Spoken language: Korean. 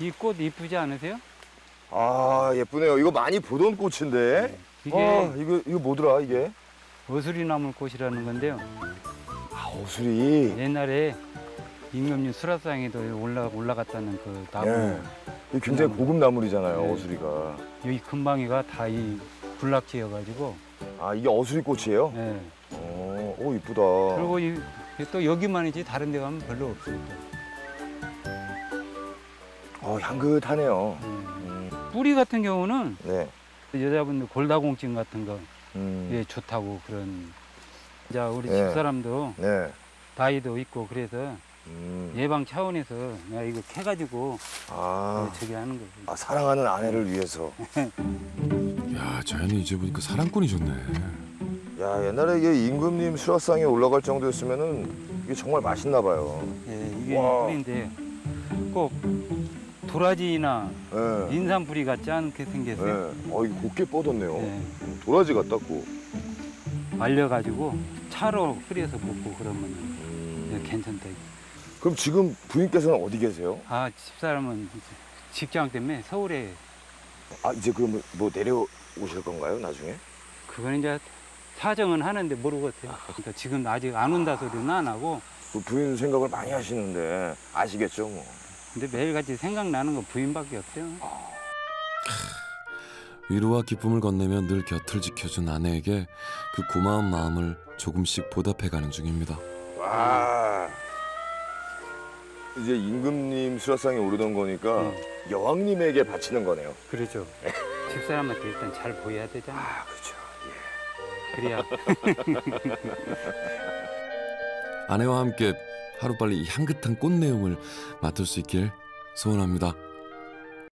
이 꽃 이쁘지 않으세요? 아, 예쁘네요. 이거 많이 보던 꽃인데. 네. 이게 이거 뭐더라, 이게? 어수리나물꽃이라는 건데요. 아, 어수리. 옛날에 임금님 수라상에도 올라갔다는 그 나무. 네. 이게 굉장히 고급 나물이잖아요, 네. 어수리가. 여기 근방이가 다 이 군락지여가지고. 아, 이게 어수리 꽃이에요? 네. 오, 이쁘다. 그리고 또 여기만이지 다른 데 가면 별로 없습니다. 향긋하네요. 뿌리 같은 경우는 네. 여자분들 골다공증 같은 거에 좋다고 그런. 자, 우리 네. 집사람도 네. 나이도 있고 그래서 예방 차원에서 내가 이거 캐가지고 저기 하는 거예요. 아, 사랑하는 아내를 위해서. 야, 자연이 이제 보니까 사랑꾼이셨네. 야, 옛날에 이게 임금님 수라상에 올라갈 정도였으면은 이게 정말 맛있나 봐요. 예, 이게 뿌리인데 꼭 도라지나 예. 인삼뿌리 같지 않게 생겼어요. 예. 이게 곱게 뻗었네요. 예. 도라지 같다고. 말려가지고 차로 끓여서 먹고 그러면 괜찮다. 그럼 지금 부인께서는 어디 계세요? 아, 집사람은 직장 때문에 서울에. 아, 이제 그럼 뭐 내려오실 건가요, 나중에? 그건 이제 사정은 하는데 모르겠어요. 그러니까 지금 아직 안 온다 소리는 안 하고. 부인 생각을 많이 하시는데 아시겠죠, 뭐. 근데 매일같이 생각나는 건 부인밖에 없어요. 위로와 기쁨을 건네며 늘 곁을 지켜준 아내에게 그 고마운 마음을 조금씩 보답해가는 중입니다. 와, 이제 임금님 수라상에 오르던 거니까 여왕님에게 바치는 거네요. 그렇죠. 집사람한테 일단 잘 보여야 되잖아요. 아, 그렇죠. 그래야. 아내와 함께 하루빨리 이 향긋한 꽃 내음을 맡을 수 있길 소원합니다.